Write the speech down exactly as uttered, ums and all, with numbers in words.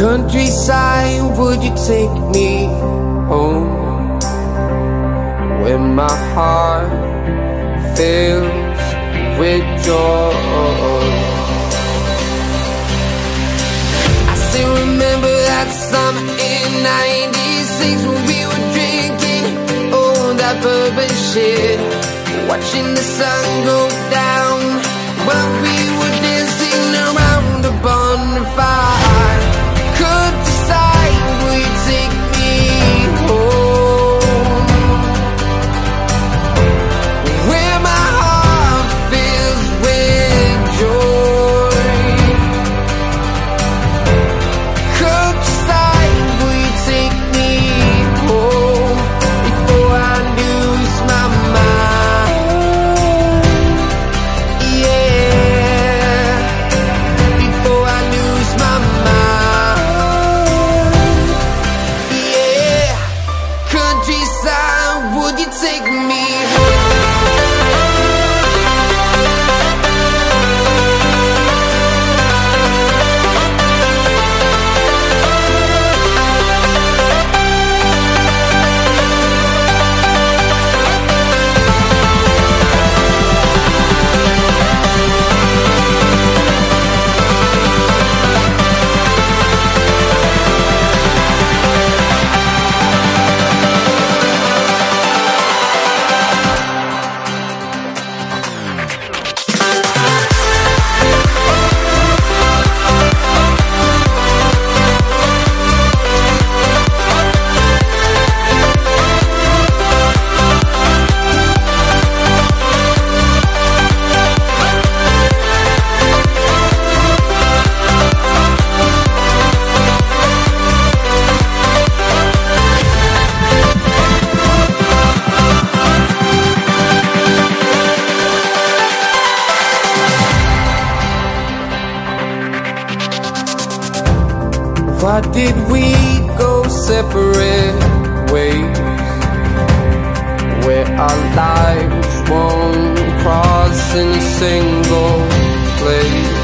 countryside, would you take me home? When my heart fills with joy, I still remember that summer in ninety-six when we were drinking all that bourbon shit, watching the sun go down while we were dancing around a bonfire. Could decide, would you take me home? Where my heart fills with joy. Could decide, would you take me home before I lose my mind? Yeah, before I lose my mind. Countryside, would you take me home? Why did we go separate ways, where our lives won't cross in a single place?